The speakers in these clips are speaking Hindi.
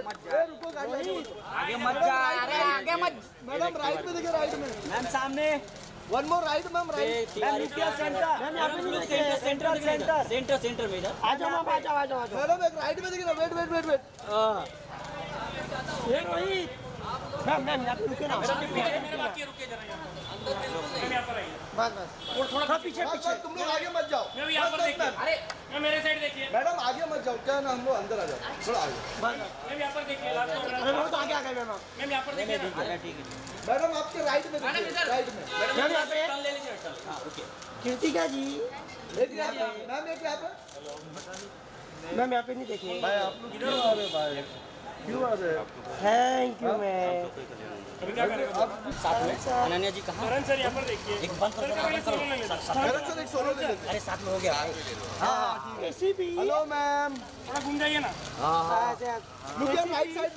आगे मत जा, अरे आगे मत। मैडम राइट में देखिए, राइट में मैम, सामने one more right ma'am, right centre centre centre centre centre में आ जाओ मैम, आ जाओ आ जाओ मैडम, एक राइट में देखिए ना, वेट वेट वेट वेट, ये रोहित मैम मैम आप रुके ना, मेरे बाकी रुके जरा अंदर, बिल्कुल नहीं, यहां पर आइए बस बस, और थोड़ा सा पीछे पीछे, तुम लोग आगे मत जाओ, मैं भी यहां पर देखिए, अरे मैं मेरे साइड देखिए मैडम, आगे मत जाओ, क्या ना हम लोग अंदर आ जाओ, थोड़ा आगे बस, मैं भी यहां पर देखिए, अरे बहुत आगे आ गए मैम, मैम यहां पर देखिए, अरे ठीक है मैडम, आपके राइट में देखिए, राइट में मैम, यहां पे टर्न ले लीजिए, टर्न, हां ओके, कृतिका जी देखिए मैम, एक यहां पर मैम, यहां पे नहीं देखिए भाई, आप लोग इधर आ रहे भाई, क्यों आ रहे हैं, थैंक यू मैम, अभी क्या करेगा आप साथ में, अनन्या जी कहां, करण सर यहां पर देखिए, एक बंद कर करण सर, एक सोलो ले, अरे साथ में हो गया, हां एसीपी, हेलो मैम थोड़ा घूम जाइए ना, हां look at right side,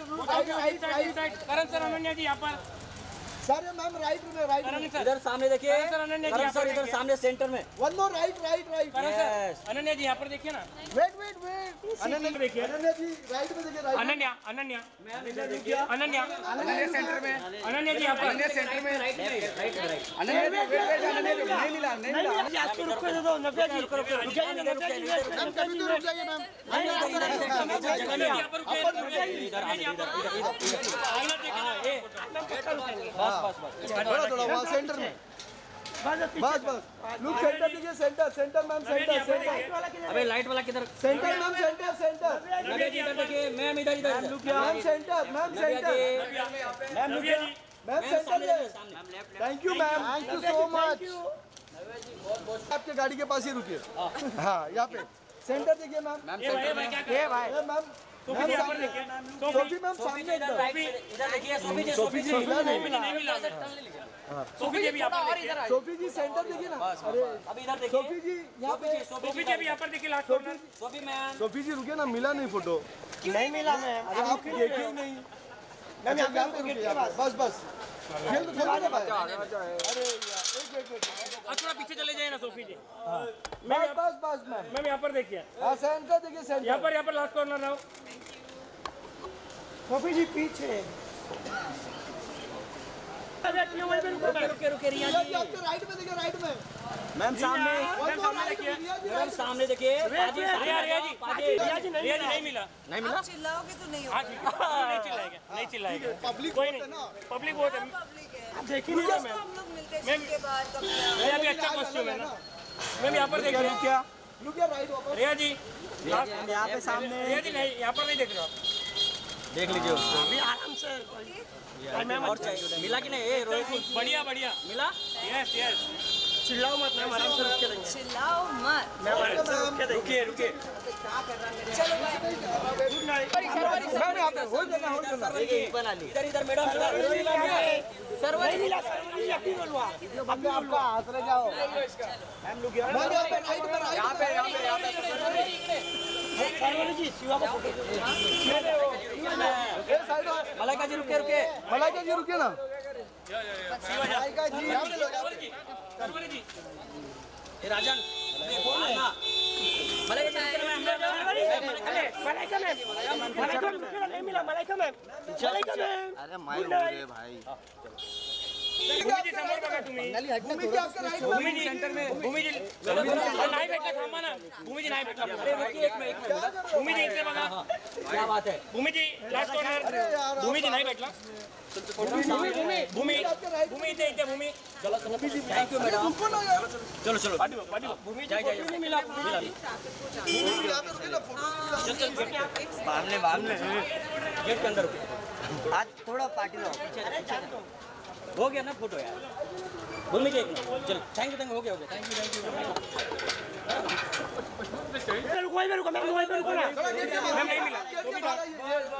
right side Karan sir, Ananya ji यहां पर, सर मैम राइट में, राइट इधर सामने देखिए, करण सर इधर सामने सेंटर में, one more right right right, Karan sir Ananya ji यहां पर देखिए ना, वेट वेट अनन्या देखिए, अनन्या जी राइट में देखिए, राइट अनन्या, अनन्या मैम देखिए, अनन्या अनन्या सेंटर में, अनन्या जी यहां पर, अनन्या सेंटर में, राइट राइट राइट, अनन्या नहीं मिला, नहीं मिला, आप रुक के दो, नव्या जी रुक के, रुक जाइए मैम, कभी तो रुक जाइए मैम, यहां पर बस बस बस, थोड़ा थोड़ा वहां सेंटर में बस बस, लुक सेंटर देखिए, centre centre ma'am, centre centre, अबे लाइट वाला किधर, centre ma'am, centre centre, Navya ji इधर देखिए, मैम इधर इधर ma'am, centre ma'am, centre ma'am, Navya ji ma'am, centre सामने, thank you ma'am, thank you so much Navya ji, बहुत बहुत आपके गाड़ी के पास ही रुकिए, हां यहां पे सेंटर देखिए मैम, ये भाई क्या ये भाई मैम, सोफी जी ऊपर देखिए, सोफी मैम सामने, इधर देखिए सोफी जी, सोफी जी नहीं मिला, सोफी जी भी यहां पर देखिए, सोफी जी सेंटर देखिए ना, अरे अब इधर देखिए सोफी जी, यहां पे सोफी जी भी यहां पर देखिए, last corner Sophie ma'am, Sophie ji रुके ना, मिला नहीं फोटो, नहीं मिला मैम, अरे आप देखिए नहीं मैम, यहां पे रुकिए बस बस, खेल तो खेल ना, अरे यार एक एक, थोड़ा पीछे चले जाइए ना सोफी जी, मैं बस बस मैम यहां पर देखिए, हां सेंटर देखिए, सेंटर यहां पर लास्ट कॉर्नर रहो, सोफी जी पीछे, रुके रुके रिया जी आपके राइट में देखिए, राइट में मैम सामने, मैम सामने देखिए, रिया जी नहीं मिला, नहीं मिला, चिल्लाओगे तो नहीं होगा, नहीं चिल्लाएगा, नहीं चिल्लाएगा, पब्लिक कोई नहीं, पब्लिक बहुत है, आप देख ही नहीं रहे मैम, हम लोग मिलते हैं इसके बाहर कब, ये भी अच्छा क्वेश्चन है ना मैम, यहां पर देखिए क्या लुक या राइट, वापस रिया जी यहां पे सामने, रिया जी नहीं यहां पर नहीं देख रहे हो, देख लीजिए उसको अभी आराम से, मैम और चाहिए मिला कि नहीं, ए रोहित बढ़िया बढ़िया मिला, यस यस, चिल्लाओ मत मैम, आराम से रुके रहेंगे, चिल्लाओ मत मैम, रुकिए रुकिए, क्या कर रहा है, चलो भाई गुड नाइट, मैम आप हो जाना, हो जाना बना ली, इधर इधर मैडम, सर्वर नहीं मिला, सर्वर नहीं अपनी बोलवा, अब आपका आसरे जाओ मैम, लोग यहां पे राइट में, यहां पे यहां पे सर्वर इधर, सर्वर जी शिवा को फोटो, मलाइका जी रुके रुके, मलाइका जी रुके ना, मलाइका जी राजन, मलाइका मैम नहीं मिला, मलाइका मैम, मलाइका मैम, अरे माय भाई, भूमि जी आपका राइट, भूमि जी सेंटर में, भूमि जी नहीं बैठा थामा ना, भूमि जी नहीं बैठा, अरे रुकिए एक मिनट, भूमि जी इधर बगा, क्या बात है भूमि जी, लास्ट कॉर्नर, भूमि जी नहीं बैठा, भूमि भूमि भूमि भूमि इधर इधर भूमि, चलो चलो Bhumi ji, thank you madam, चलो चलो पार्टी पार्टी, भूमि जी नहीं मिला, मिला भूमि यहां पे रुके ना, चल चल बाद में गेट के अंदर रुके, आज थोड़ा पार्टी दो, अरे जान दो, हो गया ना फोटो यार, भूमि जी चल, थैंक यू हो गया, थैंक यू, रुको भाई रुको, मैं रुको ना, मैम नहीं मिला,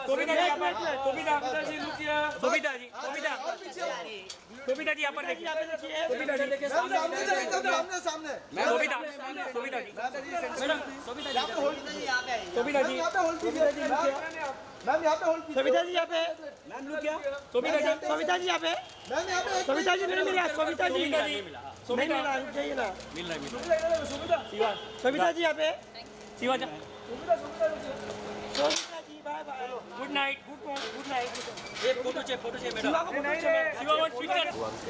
कोविदा जी आप, कोविदा जी रुकिए, कोविदा जी, कोविदा जी आप पर देखिए, कोविदा जी देखिए सामने सामने, मैं कोविदा, कोविदा जी मैडम, कोविदा जी यहां पे, कोविदा जी यहां पे होल्ड कीजिए, मैम यहां पे होल्ड कीजिए, कोविदा जी यहां पे, मैम रुक गया, कोविदा जी यहां पे, मैम यहां पे, सविता जी नहीं मिला, सविता जी नहीं मिला, सविता रुक जाइए ना, मिल रहा है सविता, सविता जी यहां पे, Shiva ji, Savita ji, Savita ji good night good night. ये फोटो चाहिए मैडम। वो अंक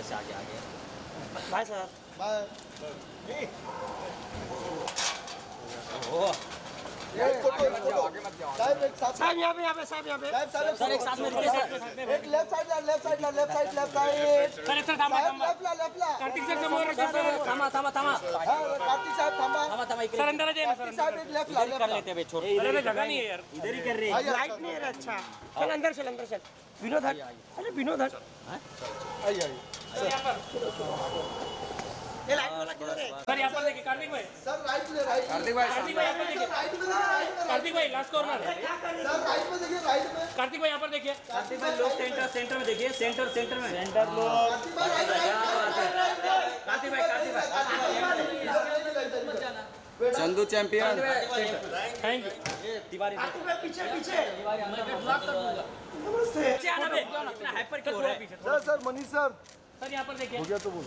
से आगे आ गया। Bye sir bye. साहब यहाँ पे सर एक साथ में एक लेफ्ट साइड सर एक थामा कार्तिक सर कार्तिक साहब सर अंदर जाइए सर लेफ्ट कर लेते हैं। छोड़ अरे जगह नहीं है यार, इधर ही कर रहे हैं। लाइट नहीं है। अच्छा चल अंदर चल विनोद हट। अरे विनोद हट आइए। ये लाइट वाला किधर है सर? यहां पर देखिए कार्तिक भाई। सर राइट ले राइट कार्तिक भाई यहां पर देखिए कार्तिक भाई लास्ट कॉर्नर है सर। राइट में देखिए कार्तिक भाई यहां पर देखिए कार्तिक भाई लोग सेंटर में देखिए सेंटर लोग कार्तिक भाई चंदू चैंपियन। Thank you. ये दीवार है पीछे मैं ब्लॉक कर दूंगा। पीछे आना बे, इतना हाइपर क्यों हो रहा है? सर मनीष सर यहां पर देखिए। हो गया तो बोल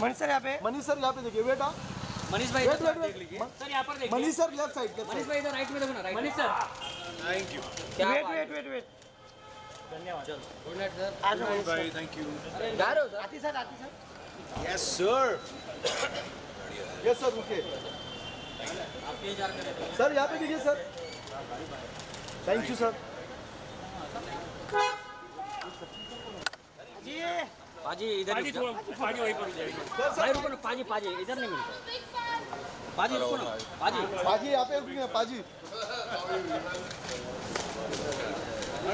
मनीष सर यहाँ पे देखिए। बेटा मनीष भाई देख लीजिए सर यहाँ पर देखिए। मनीष सर लेफ्ट साइड के। मनीष भाई इधर राइट में देखो ना। Manish sir thank you. Wait धन्यवाद। चलो गुड नाइट सर। आज मनीष भाई थैंक यू। यार आती सर यस सर ओके। आप ये जार करें सर यहाँ पे देखिए sir. Thank you sir ji. पाजी इधर थोड़ा पाजी वहीं पर जाएगी भाई। रुको ना पाजी इधर नहीं मिलता। पाजी रुको ना पाजी यहां पे रुकिए। पाजी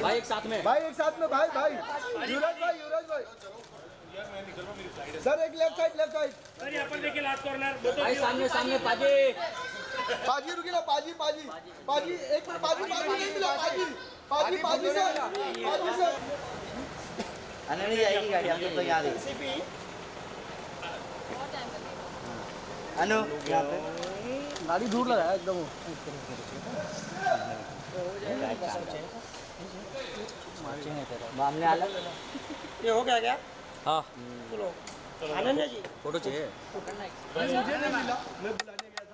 भाई एक साथ में भाई युवराज भाई यार मैं निकल रहा हूं। मेरी फ्लाइट है सर। एक लेफ्ट साइड सर यहां पर देखिए लास्ट कॉर्नर भाई। सामने पाजी रुकिए ना। पाजी एक मिनट। पाजी सर अनन्या जाएगी गाड़ी। हम तो यहाँ देखिए अनु यहाँ पे गाड़ी दूर लगाया एकदम। मामले अलग ये हो गया क्या? हाँ चलो अनन्या जी फोटो चाहिए। मुझे नहीं मिला, मैं बुलाने गया था।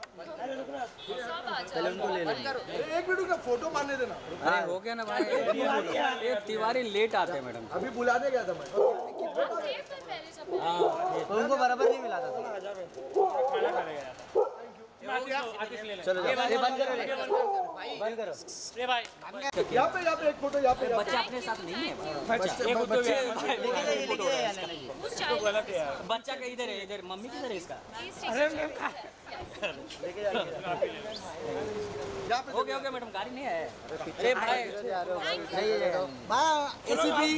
पहले उनको ले लेना। एक मिनट का फोटो मारने देना। अरे हो गया ना भाई। ये तिवारी लेट आते हैं मैडम। अभी बुलाने गया था मैं। तो उनको बराबर नहीं मिला था। खाना खाने गया था। चलो ये बंद करो भाई। यहाँ पे एक फोटो। यहाँ पे बच्चे अपने साथ नहीं है। बच्चा का इधर मम्मी किधर है इसका? ओके मैडम गाड़ी नहीं है। अरे भाई एसीपी